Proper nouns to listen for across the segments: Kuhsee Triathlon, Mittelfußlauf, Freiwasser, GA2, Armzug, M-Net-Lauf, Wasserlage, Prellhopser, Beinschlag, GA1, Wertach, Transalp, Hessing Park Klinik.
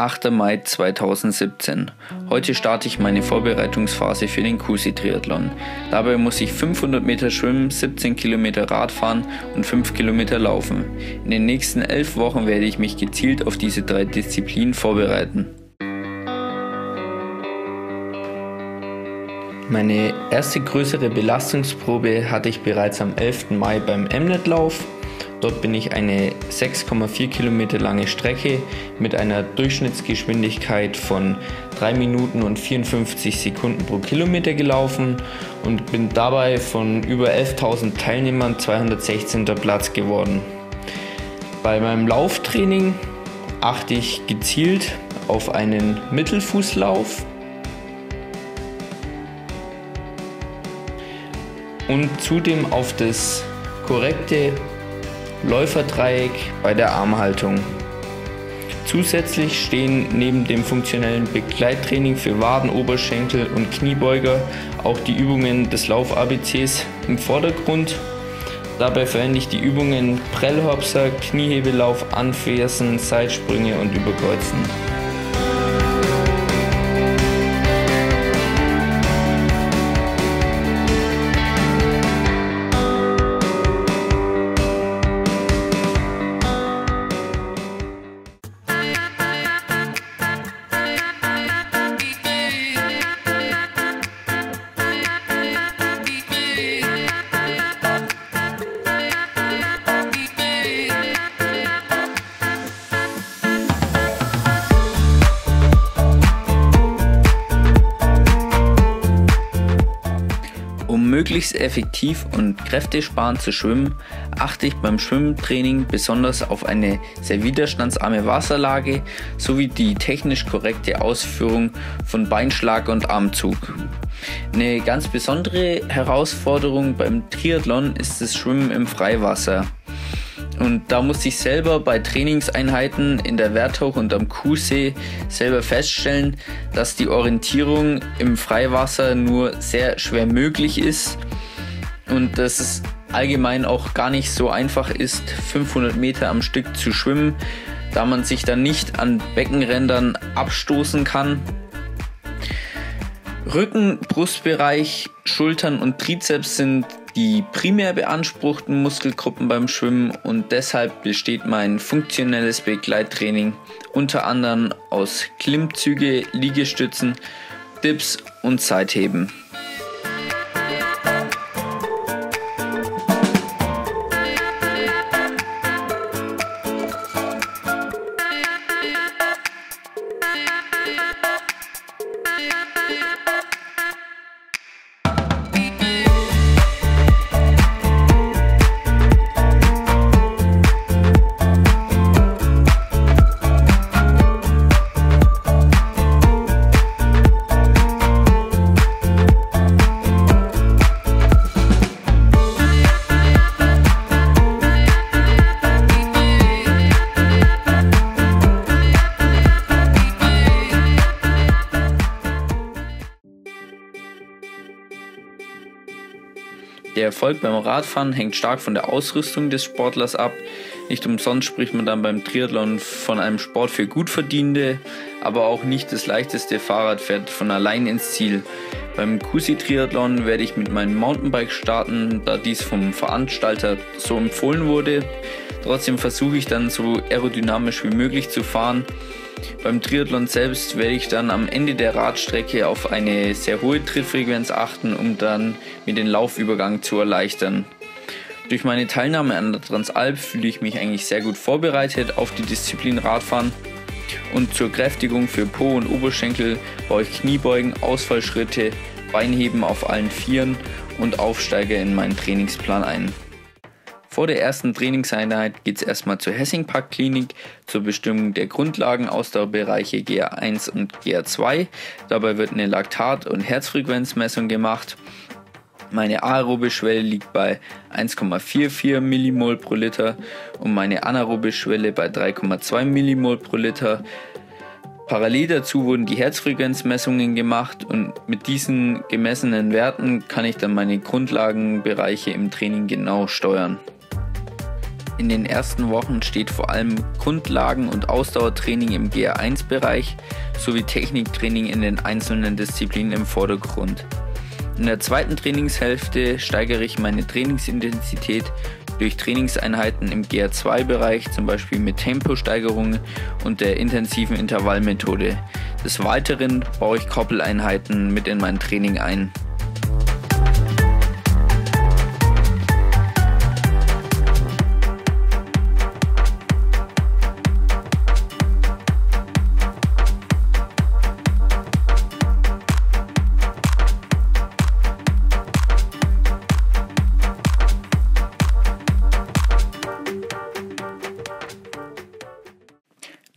8. Mai 2017. Heute starte ich meine Vorbereitungsphase für den Kuhsee Triathlon. Dabei muss ich 500 Meter schwimmen, 17 Kilometer Radfahren und 5 Kilometer laufen. In den nächsten 11 Wochen werde ich mich gezielt auf diese 3 Disziplinen vorbereiten. Meine erste größere Belastungsprobe hatte ich bereits am 11. Mai beim M-Net-Lauf. Dort bin ich eine 6,4 Kilometer lange Strecke mit einer Durchschnittsgeschwindigkeit von 3 Minuten und 54 Sekunden pro Kilometer gelaufen und bin dabei von über 11.000 Teilnehmern 216. Platz geworden. Bei meinem Lauftraining achte ich gezielt auf einen Mittelfußlauf und zudem auf das korrekte Läuferdreieck bei der Armhaltung. Zusätzlich stehen neben dem funktionellen Begleittraining für Waden, Oberschenkel und Kniebeuger auch die Übungen des Lauf-ABCs im Vordergrund. Dabei verwende ich die Übungen Prellhopser, Kniehebelauf, Anfersen, Seitsprünge und Überkreuzen. Um möglichst effektiv und kräftesparend zu schwimmen, achte ich beim Schwimmtraining besonders auf eine sehr widerstandsarme Wasserlage sowie die technisch korrekte Ausführung von Beinschlag und Armzug. Eine ganz besondere Herausforderung beim Triathlon ist das Schwimmen im Freiwasser. Und da musste ich selber bei Trainingseinheiten in der Wertach und am Kuhsee selber feststellen, dass die Orientierung im Freiwasser nur sehr schwer möglich ist und dass es allgemein auch gar nicht so einfach ist, 500 Meter am Stück zu schwimmen, da man sich dann nicht an Beckenrändern abstoßen kann. Rücken, Brustbereich, Schultern und Trizeps sind die primär beanspruchten Muskelgruppen beim Schwimmen und deshalb besteht mein funktionelles Begleittraining unter anderem aus Klimmzüge, Liegestützen, Dips und Seitheben. Der Erfolg beim Radfahren hängt stark von der Ausrüstung des Sportlers ab. Nicht umsonst spricht man dann beim Triathlon von einem Sport für Gutverdienende, aber auch nicht das leichteste Fahrrad fährt von allein ins Ziel. Beim Kuhsee Triathlon werde ich mit meinem Mountainbike starten, da dies vom Veranstalter so empfohlen wurde. Trotzdem versuche ich dann so aerodynamisch wie möglich zu fahren. Beim Triathlon selbst werde ich dann am Ende der Radstrecke auf eine sehr hohe Trittfrequenz achten, um dann mir den Laufübergang zu erleichtern. Durch meine Teilnahme an der Transalp fühle ich mich eigentlich sehr gut vorbereitet auf die Disziplin Radfahren und zur Kräftigung für Po und Oberschenkel baue ich Kniebeugen, Ausfallschritte, Beinheben auf allen Vieren und Aufsteiger in meinen Trainingsplan ein. Vor der ersten Trainingseinheit geht es erstmal zur Hessing Park Klinik zur Bestimmung der Grundlagen Ausdauerbereiche GA1 und GA2. Dabei wird eine Laktat- und Herzfrequenzmessung gemacht. Meine aerobe Schwelle liegt bei 1,44 Millimol pro Liter und meine anaerobe Schwelle bei 3,2 Millimol pro Liter. Parallel dazu wurden die Herzfrequenzmessungen gemacht und mit diesen gemessenen Werten kann ich dann meine Grundlagenbereiche im Training genau steuern. In den ersten Wochen steht vor allem Grundlagen- und Ausdauertraining im GR1-Bereich sowie Techniktraining in den einzelnen Disziplinen im Vordergrund. In der zweiten Trainingshälfte steigere ich meine Trainingsintensität durch Trainingseinheiten im GR2-Bereich, zum Beispiel mit Temposteigerungen und der intensiven Intervallmethode. Des Weiteren baue ich Koppeleinheiten mit in mein Training ein.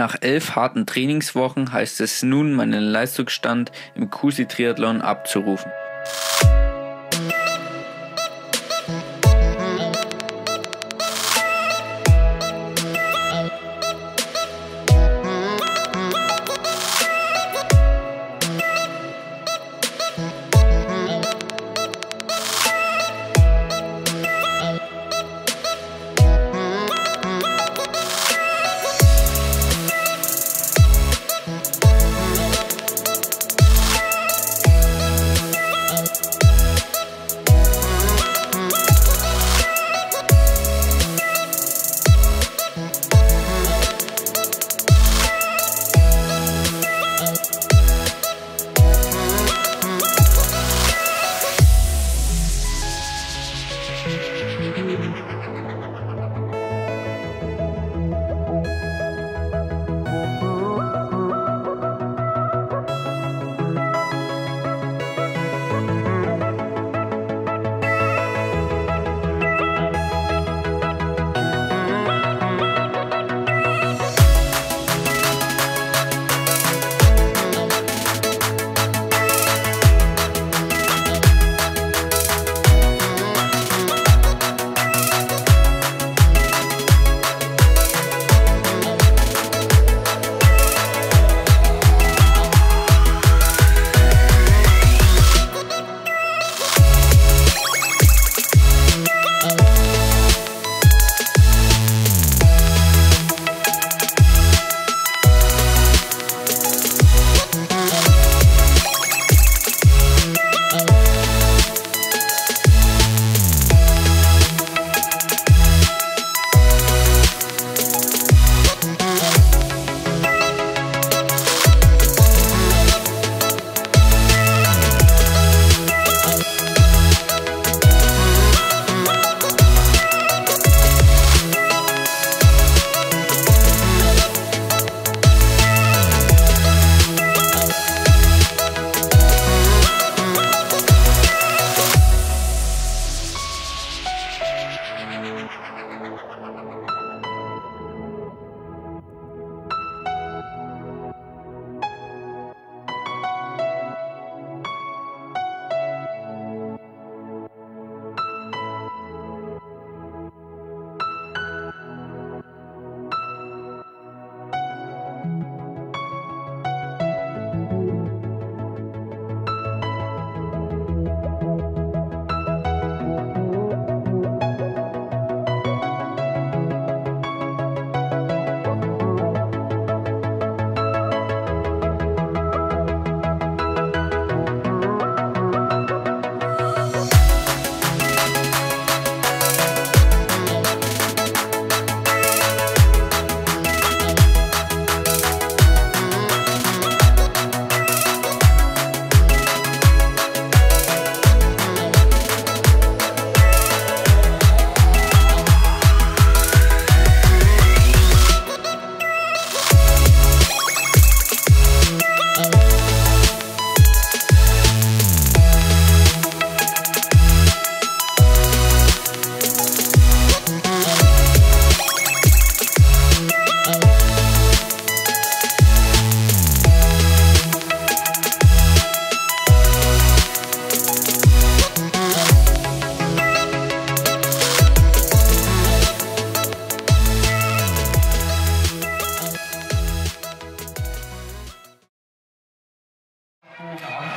Nach 11 harten Trainingswochen heißt es nun, meinen Leistungsstand im Kuhsee Triathlon abzurufen.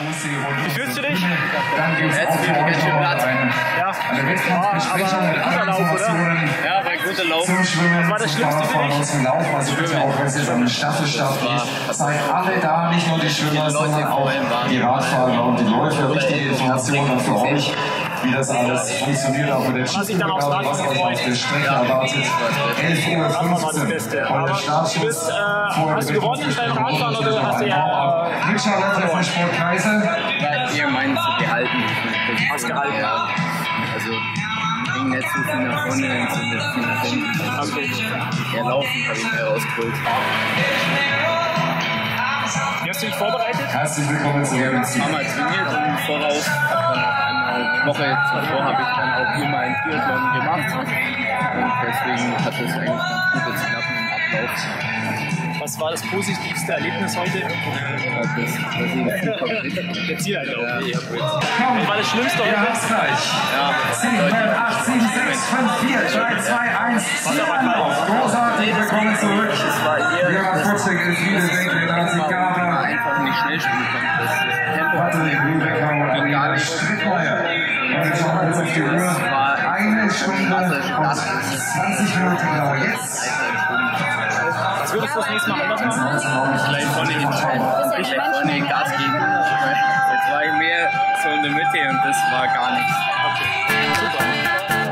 Wie fühlst du dich? Jetzt fühle ich mich ganz schön platt. Ja, guter Lauf, oder? Ja, war ein guter Lauf. Was war das Schlimmste für dich? Das Schwimmen. Das waren alle da, nicht nur die Schwimmer, sondern auch die Radfahrer und die Läufer. Richtige Informationen für euch, wie das alles funktioniert, auch mit der Schiedsrichtergabe, was euch auf der Strecke erwartet. 11:15 Uhr kommt der Startschuss. Hast du gewonnen beim Radfahren oder hast du ja... Mit Charlotte von Sport Kaiser. Ihr meint zu gehalten. Hast gehalten, ja. Also, ging nicht zu viel nach vorne, nicht zu viel nach hinten. Ja, laufen habe ich mir rausgeholt. Wie hast du dich vorbereitet? Herzlich willkommen zu mir. Ich habe mal trainiert im Voraus. Eine Woche davor habe ich dann auch hier mal einen Triathlon gemacht. Und deswegen hat es eigentlich ganz gut geklappt im Ablauf. Was war das positivste Erlebnis heute? Der Zieleinlauf. Was war das Schlimmste heute? Ja, 7, 8, 7, 6, 5, 4, 3, 2, 1, Zieleinlauf. Großartig, willkommen zurück. Dass man einfach nicht schnell spielen kann. Das Tempo hat sich gar nicht gestreckt. Das war eine Stunde und 20 Minuten genau jetzt. Was würdest du das nächste Mal anders machen? Vielleicht vorne hinstellen. Vielleicht vorne Gas geben. Jetzt war ich mehr so in der Mitte und das war gar nichts. Okay, super.